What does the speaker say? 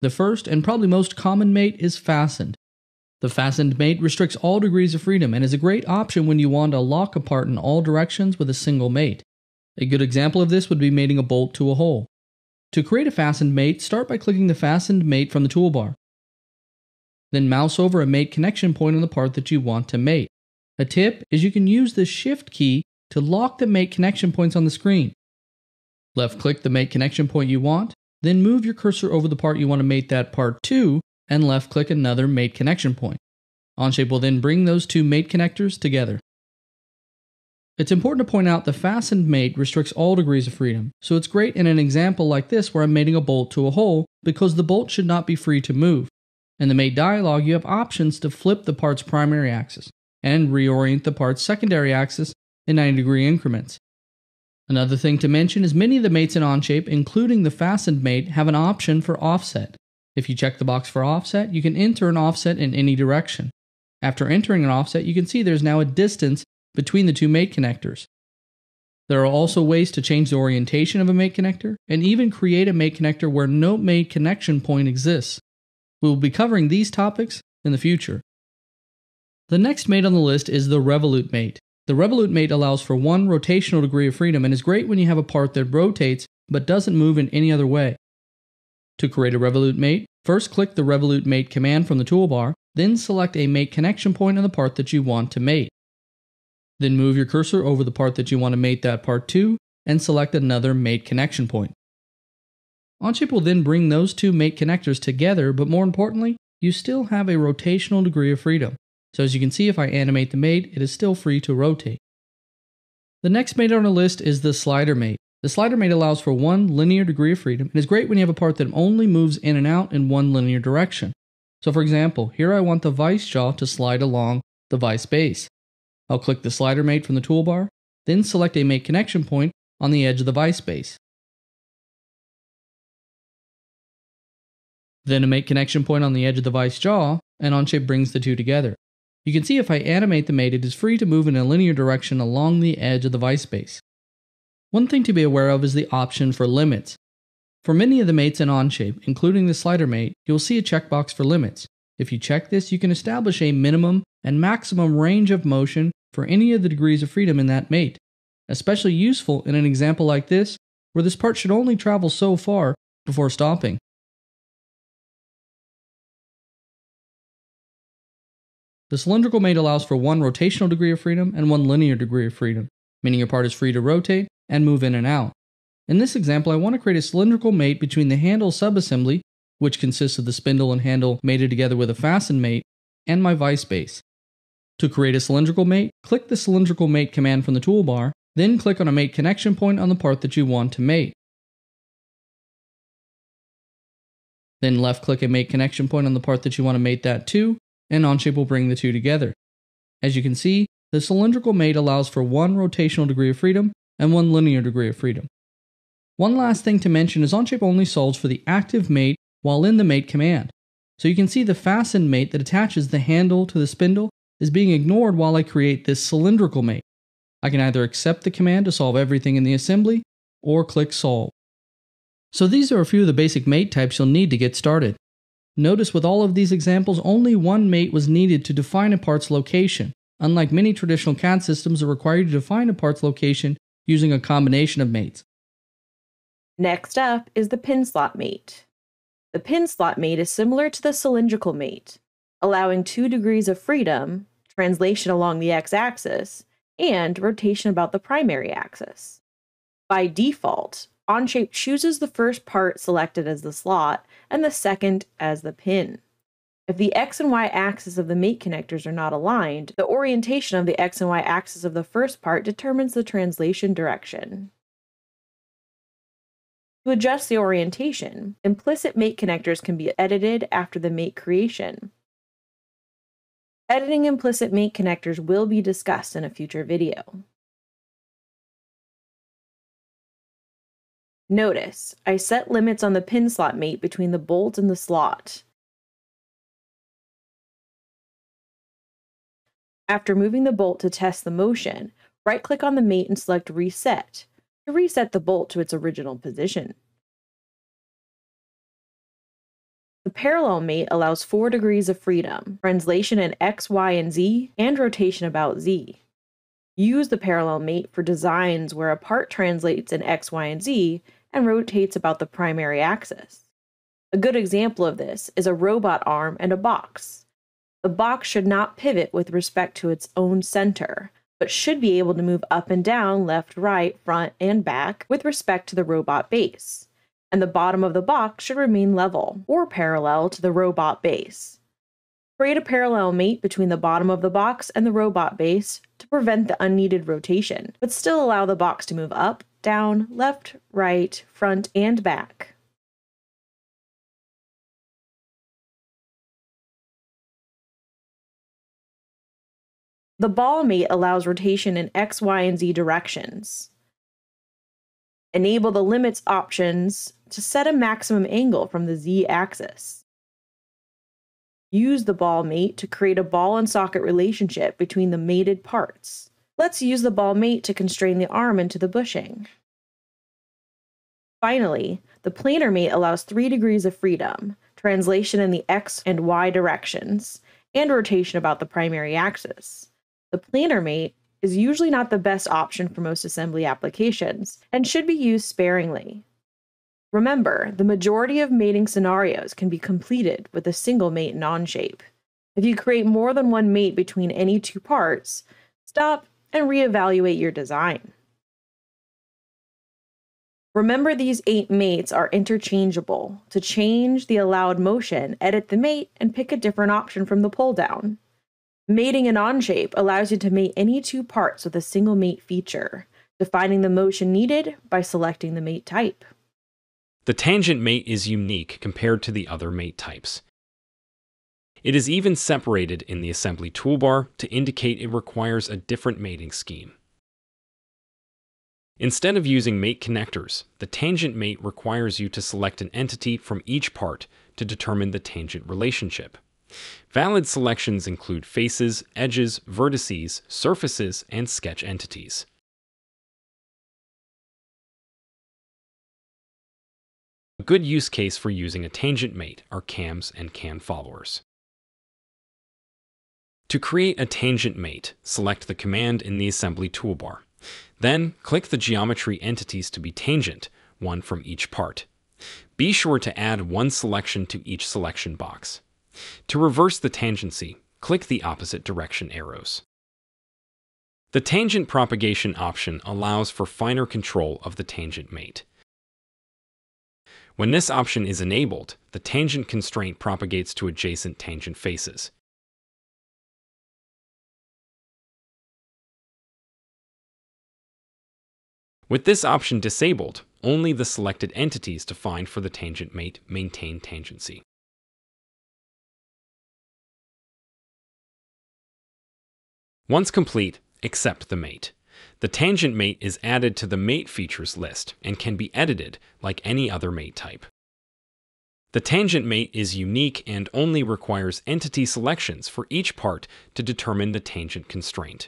The first and probably most common mate is fastened. The fastened mate restricts all degrees of freedom and is a great option when you want a lock apart in all directions with a single mate. A good example of this would be mating a bolt to a hole. To create a fastened mate, start by clicking the fastened mate from the toolbar. Then mouse over a mate connection point on the part that you want to mate. A tip is you can use the Shift key to lock the mate connection points on the screen. Left-click the mate connection point you want, then move your cursor over the part you want to mate that part to, and left-click another mate connection point. Onshape will then bring those two mate connectors together. It's important to point out the fastened mate restricts all degrees of freedom, so it's great in an example like this where I'm mating a bolt to a hole, because the bolt should not be free to move. In the mate dialog, you have options to flip the part's primary axis and reorient the part's secondary axis in 90-degree increments. Another thing to mention is many of the mates in Onshape, including the fastened mate, have an option for offset. If you check the box for offset, you can enter an offset in any direction. After entering an offset, you can see there's now a distance between the two mate connectors. There are also ways to change the orientation of a mate connector, and even create a mate connector where no mate connection point exists. We will be covering these topics in the future. The next mate on the list is the revolute mate. The revolute mate allows for one rotational degree of freedom and is great when you have a part that rotates but doesn't move in any other way. To create a revolute mate, first click the revolute mate command from the toolbar, then select a mate connection point on the part that you want to mate. Then move your cursor over the part that you want to mate that part to, and select another mate connection point. Onshape will then bring those two mate connectors together, but more importantly, you still have a rotational degree of freedom. So as you can see, if I animate the mate, it is still free to rotate. The next mate on our list is the slider mate. The slider mate allows for one linear degree of freedom and is great when you have a part that only moves in and out in one linear direction. So for example, here I want the vice jaw to slide along the vice base. I'll click the slider mate from the toolbar, then select a mate connection point on the edge of the vice base. Then a mate connection point on the edge of the vice jaw, and Onshape brings the two together. You can see if I animate the mate, it is free to move in a linear direction along the edge of the vice base. One thing to be aware of is the option for limits. For many of the mates in Onshape, including the slider mate, you'll see a checkbox for limits. If you check this, you can establish a minimum and maximum range of motion for any of the degrees of freedom in that mate. Especially useful in an example like this, where this part should only travel so far before stopping. The cylindrical mate allows for one rotational degree of freedom and one linear degree of freedom, meaning your part is free to rotate and move in and out. In this example, I want to create a cylindrical mate between the handle subassembly, which consists of the spindle and handle mated together with a fastened mate, and my vice base. To create a cylindrical mate, click the cylindrical mate command from the toolbar, then click on a mate connection point on the part that you want to mate. Then left-click a mate connection point on the part that you want to mate that to, and Onshape will bring the two together. As you can see, the cylindrical mate allows for one rotational degree of freedom and one linear degree of freedom. One last thing to mention is Onshape only solves for the active mate while in the mate command. So you can see the fastened mate that attaches the handle to the spindle is being ignored while I create this cylindrical mate. I can either accept the command to solve everything in the assembly, or click solve. So these are a few of the basic mate types you'll need to get started. Notice with all of these examples, only one mate was needed to define a part's location, unlike many traditional CAD systems that require you to define a part's location using a combination of mates. Next up is the pin slot mate. The pin slot mate is similar to the cylindrical mate, allowing 2 degrees of freedom, translation along the x-axis, and rotation about the primary axis. By default, Onshape chooses the first part selected as the slot and the second as the pin. If the x and y axis of the mate connectors are not aligned, the orientation of the x and y axis of the first part determines the translation direction. To adjust the orientation, implicit mate connectors can be edited after the mate creation. Editing implicit mate connectors will be discussed in a future video. Notice, I set limits on the pin slot mate between the bolt and the slot. After moving the bolt to test the motion, right-click on the mate and select Reset to reset the bolt to its original position. The parallel mate allows 4 degrees of freedom, translation in X, Y, and Z, and rotation about Z. Use the parallel mate for designs where a part translates in X, Y, and Z and rotates about the primary axis. A good example of this is a robot arm and a box. The box should not pivot with respect to its own center, but should be able to move up and down, left, right, front, and back with respect to the robot base. And the bottom of the box should remain level or parallel to the robot base. Create a parallel mate between the bottom of the box and the robot base to prevent the unneeded rotation, but still allow the box to move up, down, left, right, front, and back. The ball mate allows rotation in X, Y, and Z directions. Enable the limits options to set a maximum angle from the Z axis. Use the ball mate to create a ball and socket relationship between the mated parts. Let's use the ball mate to constrain the arm into the bushing. Finally, the planar mate allows 3 degrees of freedom, translation in the X and Y directions, and rotation about the primary axis. The planar mate is usually not the best option for most assembly applications and should be used sparingly. Remember, the majority of mating scenarios can be completed with a single mate in Onshape. If you create more than one mate between any two parts, stop and reevaluate your design. Remember, these 8 mates are interchangeable. To change the allowed motion, edit the mate and pick a different option from the pull-down. Mating in Onshape allows you to mate any two parts with a single mate feature, defining the motion needed by selecting the mate type. The tangent mate is unique compared to the other mate types. It is even separated in the assembly toolbar to indicate it requires a different mating scheme. Instead of using mate connectors, the tangent mate requires you to select an entity from each part to determine the tangent relationship. Valid selections include faces, edges, vertices, surfaces, and sketch entities. A good use case for using a tangent mate are cams and cam followers. To create a tangent mate, select the command in the assembly toolbar. Then, click the geometry entities to be tangent, one from each part. Be sure to add one selection to each selection box. To reverse the tangency, click the opposite direction arrows. The tangent propagation option allows for finer control of the tangent mate. When this option is enabled, the tangent constraint propagates to adjacent tangent faces. With this option disabled, only the selected entities defined for the tangent mate maintain tangency. Once complete, accept the mate. The tangent mate is added to the mate features list and can be edited like any other mate type. The tangent mate is unique and only requires entity selections for each part to determine the tangent constraint.